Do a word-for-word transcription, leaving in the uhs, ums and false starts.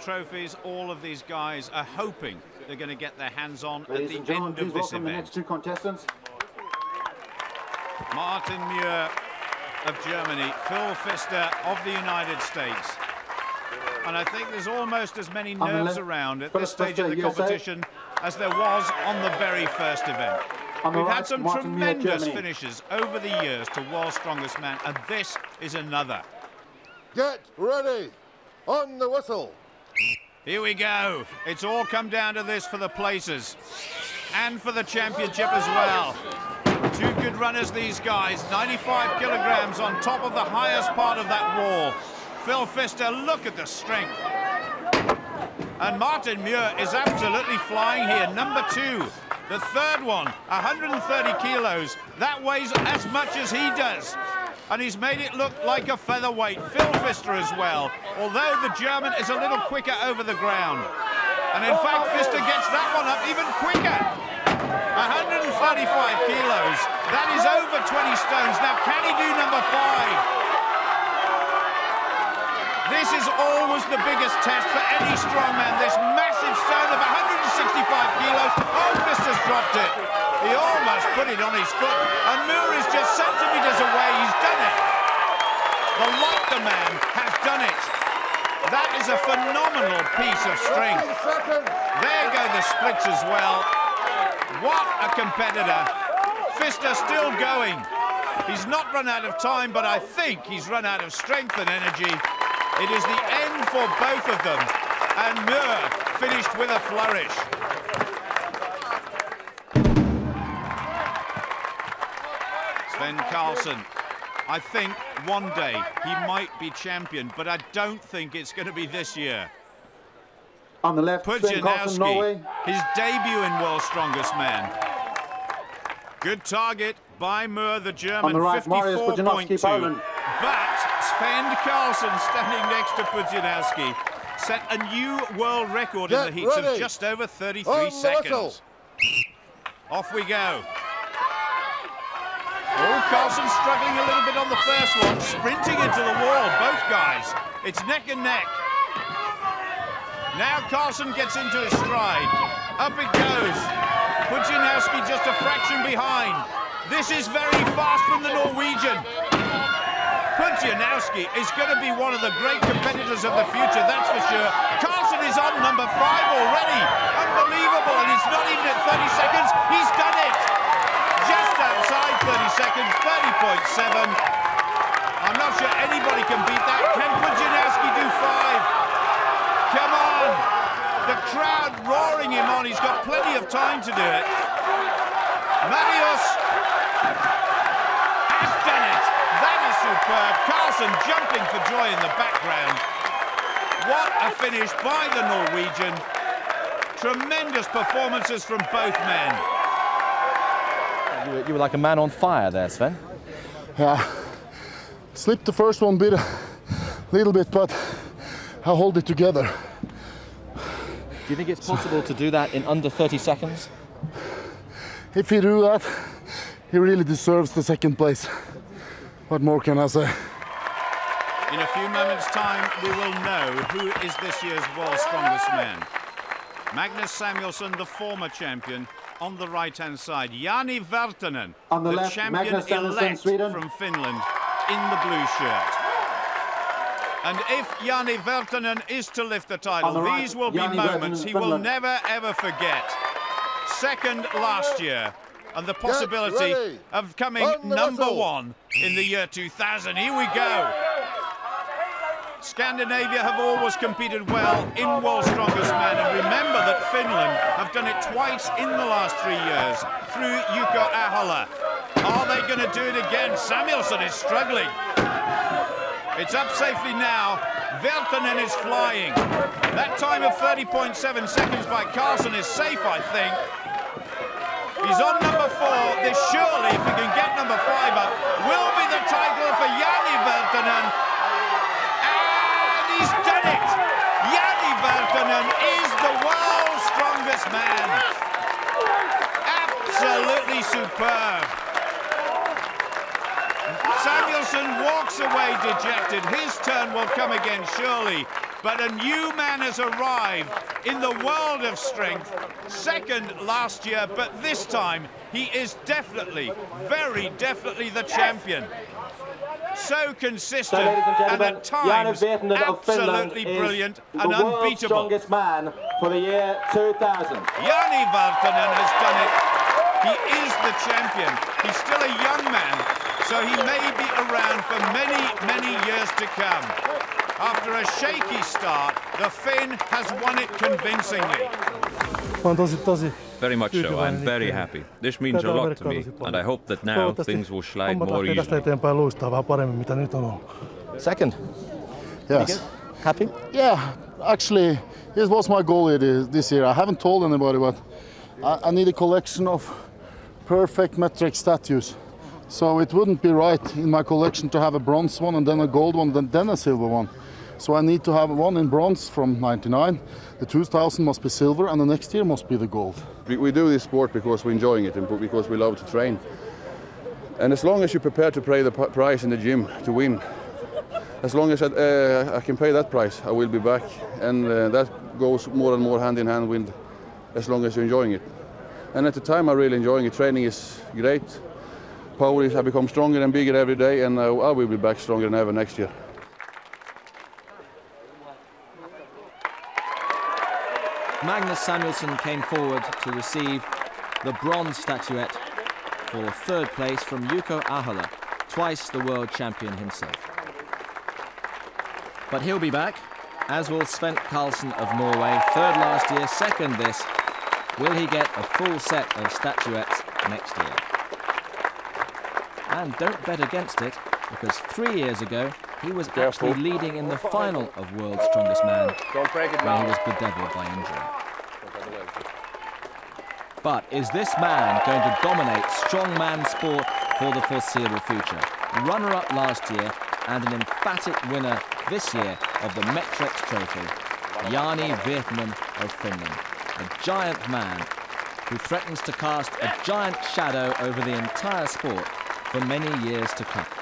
trophies all of these guys are hoping they're going to get their hands on Ladies at the end of this event. The next two contestants. Martin Muir of Germany, Phil Pfister of the United States. And I think there's almost as many nerves around at this stage of the competition as there was on the very first event. We've had some tremendous finishes over the years to World's Strongest Man, and this is another. Get ready, on the whistle. Here we go. It's all come down to this for the places and for the championship as well. Two good runners, these guys, ninety-five kilograms on top of the highest part of that wall. Phil Pfister, look at the strength. And Martin Muir is absolutely flying here, number two. The third one, one hundred thirty kilos. That weighs as much as he does. And he's made it look like a featherweight. Phil Pfister as well, although the German is a little quicker over the ground. And in fact, Pfister gets that one up even quicker. one hundred thirty-five kilos. That is over twenty stones. Now, can he do number five? This is always the biggest test for any strongman, this massive stone of one hundred sixty-five kilos. Oh, Pfister's dropped it. He almost put it on his foot, and Muir is just centimetres away. He's done it. The Locker man has done it. That is a phenomenal piece of strength. There go the splits as well. What a competitor. Pfister still going. He's not run out of time, but I think he's run out of strength and energy. It is the end for both of them, and Muir finished with a flourish. Svend Karlsen, I think one day he might be champion, but I don't think it's going to be this year. On the left, Pudzianowski, Karlsen, Norway. His debut in World's Strongest Man. Good target by Muir, the German, right, fifty-four point two. But Svend Karlsen, standing next to Pudzianowski, set a new world record Get in the heats ready. of just over thirty-three seconds. Off we go. Oh, Karlsen struggling a little bit on the first one, sprinting into the wall, both guys. It's neck and neck. Now Karlsen gets into his stride. Up it goes. Pudzianowski just a fraction behind. This is very fast from the Norwegian. Pudzianowski is going to be one of the great competitors of the future, that's for sure. Karlsen is on number five already. Unbelievable, and it's not even at thirty seconds. He's done it. Just outside thirty seconds, thirty point seven. I'm not sure anybody can beat that. Can Pudzianowski do five? Come on. The crowd roaring him on. He's got plenty of time to do it. Mariusz has done it. Superb. Karlsen jumping for joy in the background. What a finish by the Norwegian. Tremendous performances from both men. You were, you were like a man on fire there, Sven. Yeah. Slipped the first one bit, a little bit, but I hold it together. Do you think it's possible to do that in under thirty seconds? If he do that, he really deserves the second place. What more can I say? In a few moments' time, we will know who is this year's World's Strongest Man. Magnus Samuelsson, the former champion, on the right-hand side. Janne Virtanen, on the, the left, champion-elect from Finland, in the blue shirt. And if Janne Virtanen is to lift the title, the right, these will Janne be moments Virtanen, he Finland. will never, ever forget. Second last year, and the possibility of coming on number whistle. one in the year two thousand. Here we go. Scandinavia have always competed well in World's Strongest Man, and remember that Finland have done it twice in the last three years through Jouko Ahola. Are they going to do it again? Samuelsson is struggling. It's up safely now. Virtanen is flying. That time of thirty point seven seconds by Karlsen is safe, I think. He's on number four. This surely, if he can get number five up, will be the title for Janne Virtanen. And he's done it. Janne Virtanen is the World's Strongest Man. Absolutely superb. Samuelsson walks away dejected. His turn will come again, surely. But a new man has arrived in the world of strength, second last year, but this time he is definitely, very definitely the champion. So consistent and at times absolutely brilliant and unbeatable. World's Strongest Man for the year two thousand. Janne Virtanen has done it. He is the champion. He's still a young man, so he may be around for many, many years to come. After a shaky start, the Finn has won it convincingly. Very much so. I'm very happy. This means a lot to me, and I hope that now things will slide more easily. Second. Yes. Happy? Yeah. Actually, this was my goal this year. I haven't told anybody, but I, I need a collection of perfect Metrex statues. So it wouldn't be right in my collection to have a bronze one and then a gold one and then a silver one. So I need to have one in bronze from ninety-nine, the two thousand must be silver, and the next year must be the gold. We, we do this sport because we're enjoying it and because we love to train. And as long as you prepare to pay the price in the gym to win, as long as I, uh, I can pay that price, I will be back. And uh, that goes more and more hand in hand with as long as you're enjoying it. And at the time, I'm really enjoying it. Training is great. Power is, I become stronger and bigger every day, and uh, I will be back stronger than ever next year. Magnus Samuelsson came forward to receive the bronze statuette for third place from Jouko Ahola, twice the world champion himself. But he'll be back, as will Svend Karlsen of Norway, third last year, second this. Will he get a full set of statuettes next year? And don't bet against it, because three years ago, he was actually leading in the final of World's Strongest Man when he was bedeviled by injury. But is this man going to dominate strongman sport for the foreseeable future? Runner-up last year and an emphatic winner this year of the Metrex Trophy, Janne Virtanen of Finland, a giant man who threatens to cast a giant shadow over the entire sport for many years to come.